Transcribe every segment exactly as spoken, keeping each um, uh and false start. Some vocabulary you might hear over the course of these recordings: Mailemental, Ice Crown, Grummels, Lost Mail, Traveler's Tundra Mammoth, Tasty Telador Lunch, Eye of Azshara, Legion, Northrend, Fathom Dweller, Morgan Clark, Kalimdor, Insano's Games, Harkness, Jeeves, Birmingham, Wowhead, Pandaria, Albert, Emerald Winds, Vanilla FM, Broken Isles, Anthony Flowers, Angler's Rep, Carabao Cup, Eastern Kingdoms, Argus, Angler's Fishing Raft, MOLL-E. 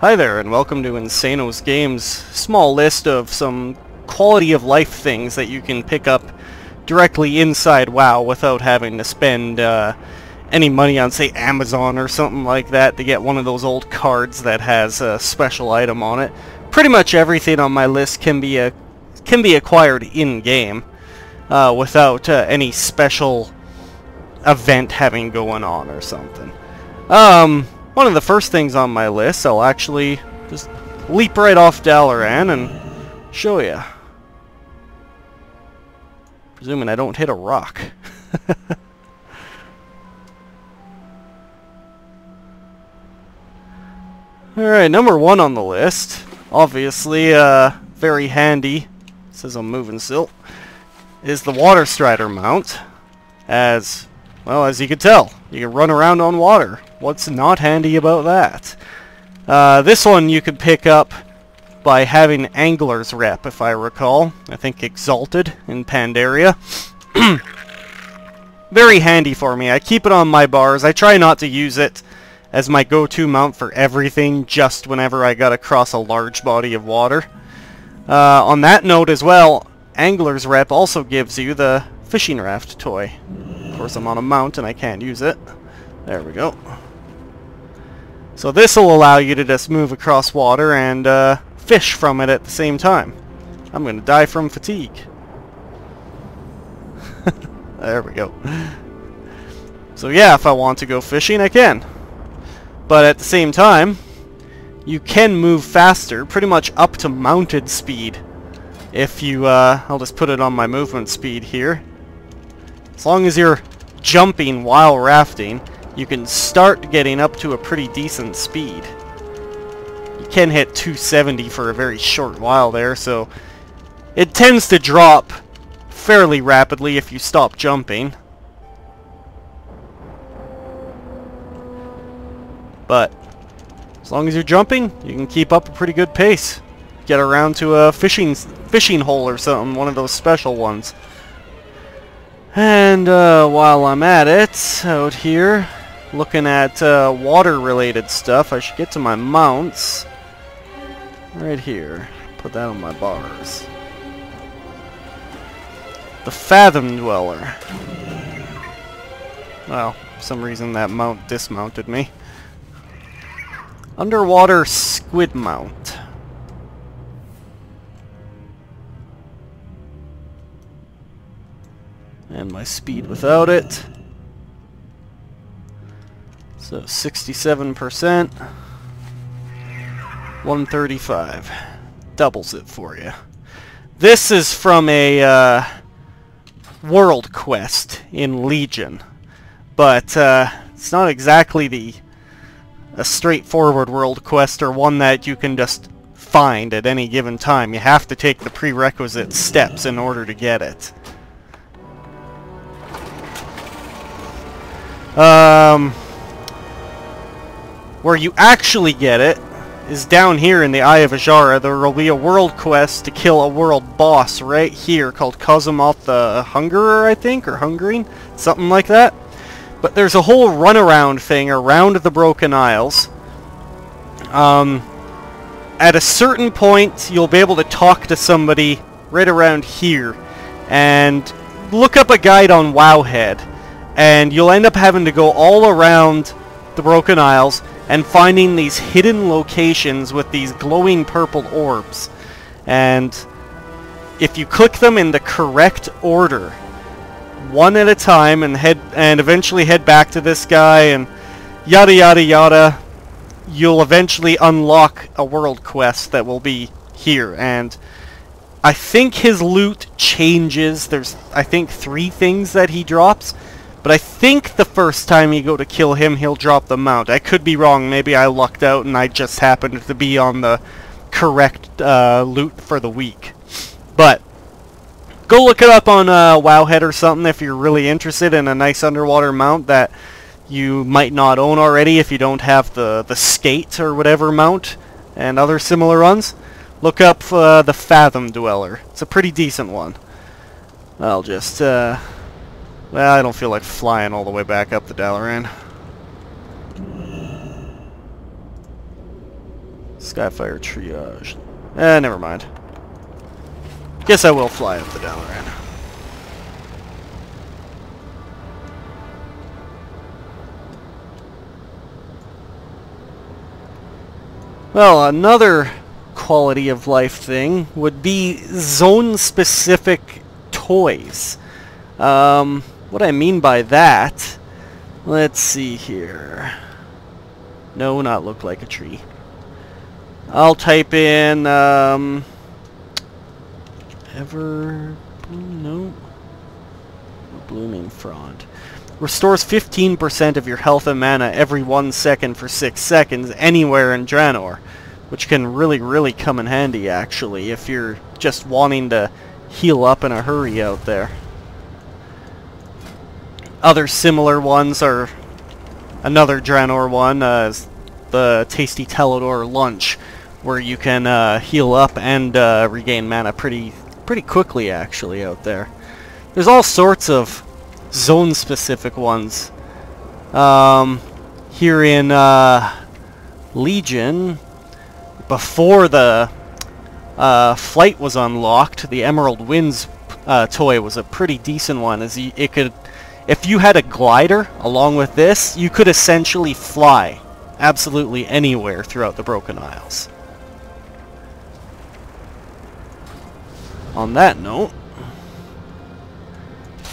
Hi there, and welcome to Insano's Games. Small list of some quality of life things that you can pick up directly inside WoW without having to spend uh, any money on, say, Amazon or something like that to get one of those old cards that has a special item on it. Pretty much everything on my list can be a, can be acquired in-game uh, without uh, any special event having going on or something. Um... One of the first things on my list, I'll actually just leap right off Dalaran and show you. Presuming I don't hit a rock. Alright, number one on the list. Obviously, uh, very handy, says I'm moving still, is the Water Strider mount. As, well, as you could tell, you can run around on water. What's not handy about that? Uh, this one you could pick up by having Angler's Rep, if I recall. I think Exalted in Pandaria. Very handy for me. I keep it on my bars. I try not to use it as my go-to mount for everything, just whenever I gotta cross a large body of water. Uh, on that note as well, Angler's Rep also gives you the fishing raft toy. Of course, I'm on a mount and I can't use it. There we go. So this will allow you to just move across water and uh, fish from it at the same time. I'm going to die from fatigue. There we go. So yeah, if I want to go fishing, I can. But at the same time, you can move faster, pretty much up to mounted speed. If you, uh, I'll just put it on my movement speed here. As long as you're jumping while rafting, you can start getting up to a pretty decent speed. You can hit two seventy for a very short while there, so it tends to drop fairly rapidly if you stop jumping. But as long as you're jumping, you can keep up a pretty good pace. Get around to a fishing fishing hole or something, one of those special ones. And uh, while I'm at it, out here, looking at uh, water-related stuff, I should get to my mounts. Right here. Put that on my bars. The Fathom Dweller. Well, for some reason that mount dismounted me. Underwater Squid Mount. And my speed without it. So sixty-seven percent. one thirty-five. Doubles it for you. This is from a uh, world quest in Legion. But uh, it's not exactly the a straightforward world quest or one that you can just find at any given time. You have to take the prerequisite steps in order to get it. Um, where you actually get it is down here in the Eye of Azshara. There will be a world quest to kill a world boss right here called Kozumoth the Hungerer, I think, or Hungering, something like that. But there's a whole runaround thing around the Broken Isles. Um, at a certain point, you'll be able to talk to somebody right around here, and look up a guide on Wowhead. And you'll end up having to go all around the Broken Isles and finding these hidden locations with these glowing purple orbs. And if you click them in the correct order, one at a time, and head and eventually head back to this guy and yada yada yada, you'll eventually unlock a world quest that will be here. And I think his loot changes. There's, I think, three things that he drops. But I think the first time you go to kill him, he'll drop the mount. I could be wrong. Maybe I lucked out and I just happened to be on the correct uh, loot for the week. But go look it up on uh, Wowhead or something if you're really interested in a nice underwater mount that you might not own already if you don't have the, the skate or whatever mount and other similar ones. Look up uh, the Fathom Dweller. It's a pretty decent one. I'll just... Uh, Well, I don't feel like flying all the way back up the Dalaran. Skyfire triage. Eh, never mind. Guess I will fly up the Dalaran. Well, another quality of life thing would be zone-specific toys. Um, what I mean by that, let's see here. No, not look like a tree. I'll type in, um, ever, no, Blooming Front. Restores fifteen percent of your health and mana every one second for six seconds anywhere in Draenor, which can really, really come in handy, actually, if you're just wanting to heal up in a hurry out there. Other similar ones are another Draenor one, uh, is the Tasty Telador Lunch, where you can uh, heal up and uh, regain mana pretty, pretty quickly, actually, out there. There's all sorts of zone-specific ones. Um, here in uh, Legion, before the uh, flight was unlocked, the Emerald Winds uh, toy was a pretty decent one. As you, it could, if you had a glider along with this, you could essentially fly absolutely anywhere throughout the Broken Isles. On that note,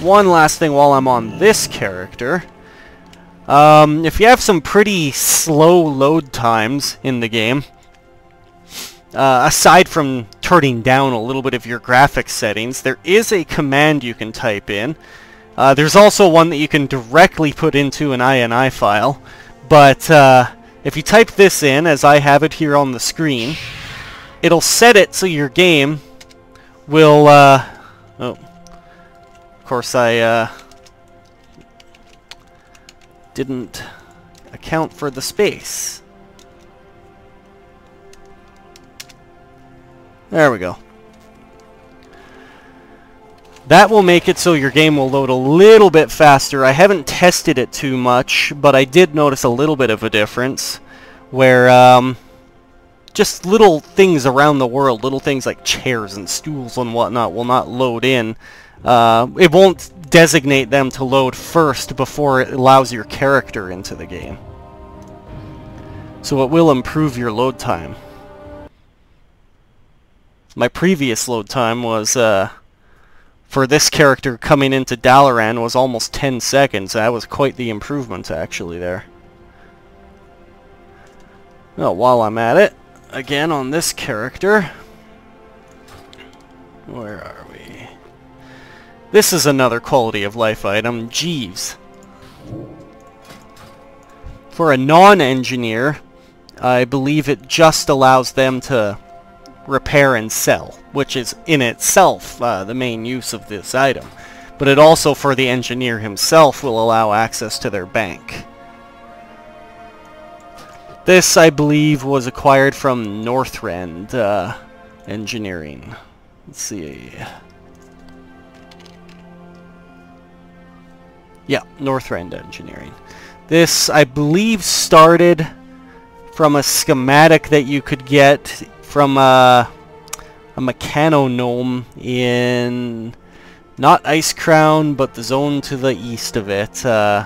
one last thing while I'm on this character. Um, if you have some pretty slow load times in the game, uh, aside from turning down a little bit of your graphics settings, there is a command you can type in. Uh, there's also one that you can directly put into an I N I file, but uh, if you type this in, as I have it here on the screen, it'll set it so your game will... Uh, oh. Of course, I uh, didn't account for the space. There we go. That will make it so your game will load a little bit faster. I haven't tested it too much, but I did notice a little bit of a difference where um, just little things around the world, little things like chairs and stools and whatnot, will not load in. Uh, it won't designate them to load first before it allows your character into the game. So it will improve your load time. My previous load time was, uh, for this character coming into Dalaran, was almost ten seconds. That was quite the improvement, actually, there. Well, while I'm at it, again on this character, where are we? This is another quality of life item, Jeeves. For a non-engineer, I believe it just allows them to repair and sell, which is in itself uh, the main use of this item. But it also, for the engineer himself, will allow access to their bank. This, I believe, was acquired from Northrend uh, Engineering. Let's see... Yeah, Northrend Engineering. This, I believe, started from a schematic that you could get from a, a mechanonome in not Ice Crown, but the zone to the east of it. Uh,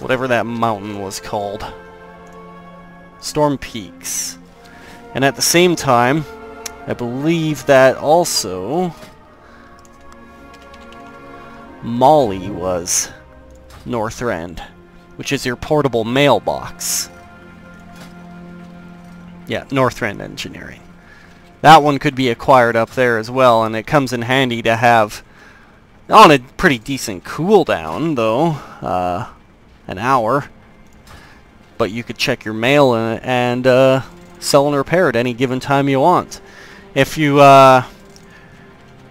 whatever that mountain was called. Storm Peaks. And at the same time, I believe that also... MOLL-E was Northrend, which is your portable mailbox. Yeah, Northrend Engineering. That one could be acquired up there as well, and it comes in handy to have on a pretty decent cooldown, though, uh, an hour. But you could check your mail and, and uh, sell and repair at any given time you want. If you uh,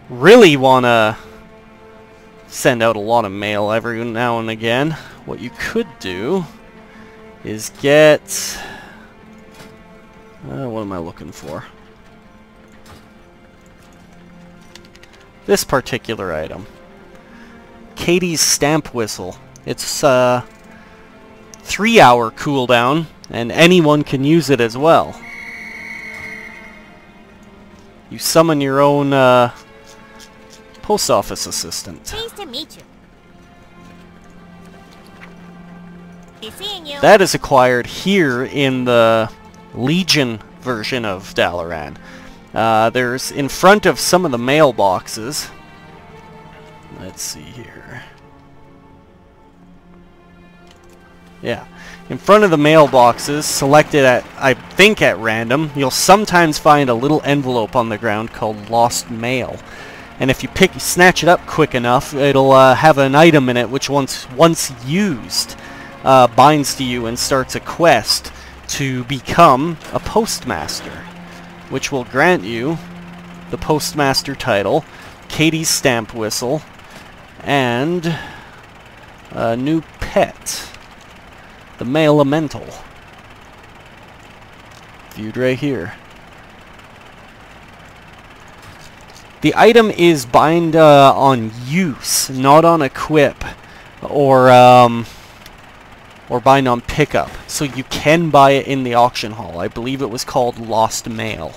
really want to send out a lot of mail every now and again, what you could do is get... Uh, what am I looking for? This particular item. Katy's Stamp Whistle. It's a uh, three hour cooldown, and anyone can use it as well. You summon your own uh, post office assistant. Pleased to meet you. Be seeing you. That is acquired here in the Legion version of Dalaran. Uh, there's in front of some of the mailboxes. Let's see here. Yeah. In front of the mailboxes, selected at, I think at random, you'll sometimes find a little envelope on the ground called Lost Mail. And if you pick, snatch it up quick enough, it'll uh, have an item in it which once, once used uh, binds to you and starts a quest to become a postmaster, which will grant you the postmaster title, Katy's Stamp Whistle, and a new pet, the Mailemental, viewed right here. The item is bind uh, on use, not on equip, or um, or bind on pickup. So you can buy it in the auction hall. I believe it was called Lost Mail.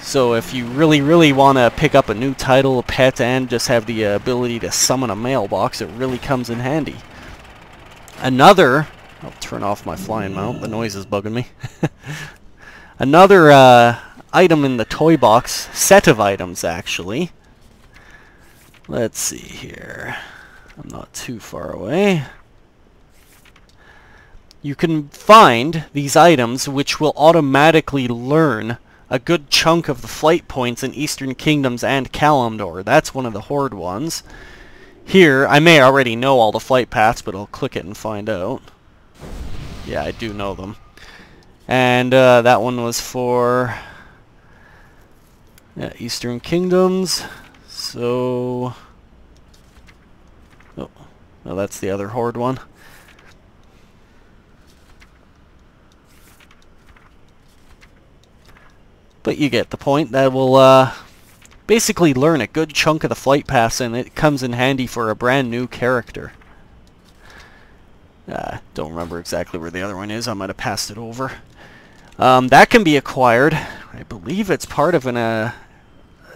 So if you really, really want to pick up a new title, a pet, and just have the uh, ability to summon a mailbox, it really comes in handy. Another, I'll turn off my flying mount, the noise is bugging me. Another uh, item in the toy box, set of items actually. Let's see here, I'm not too far away. You can find these items which will automatically learn a good chunk of the flight points in Eastern Kingdoms and Kalimdor. That's one of the Horde ones. Here, I may already know all the flight paths, but I'll click it and find out. Yeah, I do know them. And uh, that one was for yeah, Eastern Kingdoms. So, oh, no, that's the other Horde one. But you get the point. That will uh, basically learn a good chunk of the flight paths, and it comes in handy for a brand new character. Uh, don't remember exactly where the other one is. I might have passed it over. Um, that can be acquired. I believe it's part of an, uh,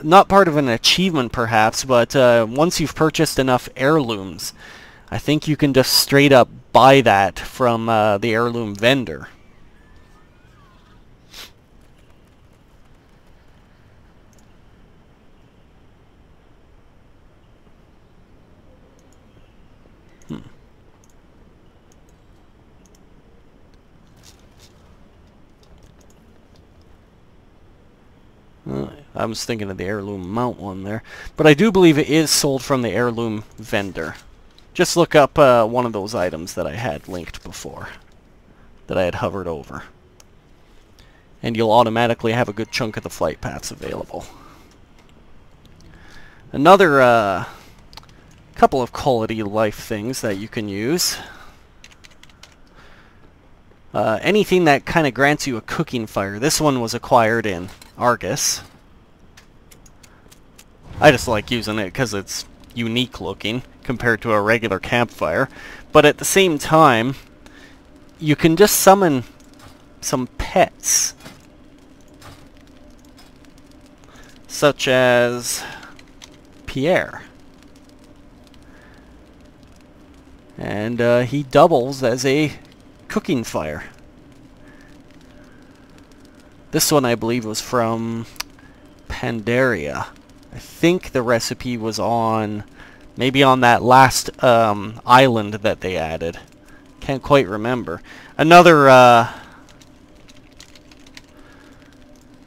not part of an achievement perhaps, but uh, once you've purchased enough heirlooms, I think you can just straight up buy that from uh, the heirloom vendor. I was thinking of the heirloom mount one there. But I do believe it is sold from the heirloom vendor. Just look up uh, one of those items that I had linked before, that I had hovered over. And you'll automatically have a good chunk of the flight paths available. Another uh, couple of quality life things that you can use. Uh, anything that kind of grants you a cooking fire. This one was acquired in Argus. I just like using it because it's unique looking compared to a regular campfire. But at the same time, you can just summon some pets, such as Pierre. And uh, he doubles as a cooking fire. This one I believe was from Pandaria. I think the recipe was on, maybe on that last um, island that they added. Can't quite remember. Another, uh,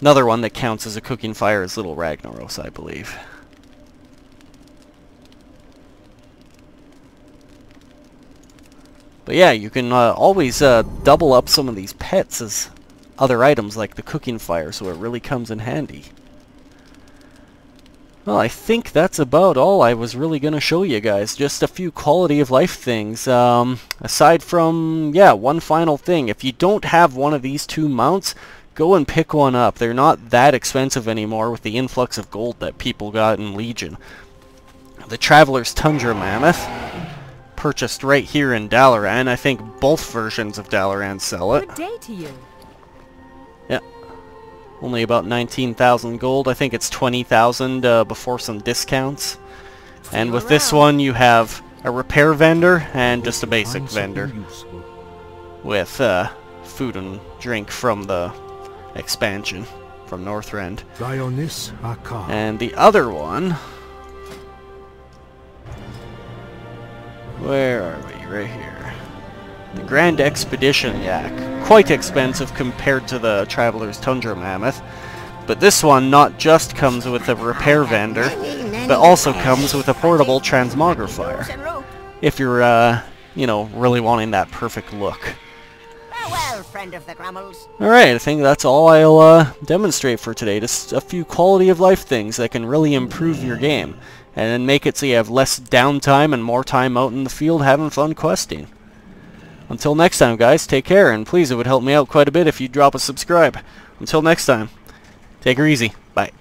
another one that counts as a cooking fire is Little Ragnaros, I believe. But yeah, you can uh, always uh, double up some of these pets as other items like the cooking fire, so it really comes in handy. Well, I think that's about all I was really going to show you guys. Just a few quality of life things. Um, aside from, yeah, one final thing. If you don't have one of these two mounts, go and pick one up. They're not that expensive anymore with the influx of gold that people got in Legion. The Traveler's Tundra Mammoth, purchased right here in Dalaran. I think both versions of Dalaran sell it. Good day to you. Only about nineteen thousand gold. I think it's twenty thousand uh, before some discounts. And with this one you have a repair vendor and just a basic vendor with uh, food and drink from the expansion from Northrend. And the other one... Where are we? Right here. The Grand Expedition Yak. Quite expensive compared to the Traveler's Tundra Mammoth. But this one not just comes with a repair vendor, but also comes with a portable transmogrifier. If you're, uh, you know, really wanting that perfect look. Farewell, friend of the Grummels. Alright, I think that's all I'll uh, demonstrate for today. Just a few quality of life things that can really improve your game. And then make it so you have less downtime and more time out in the field having fun questing. Until next time, guys, take care, and please, it would help me out quite a bit if you'd drop a subscribe. Until next time, take her easy. Bye.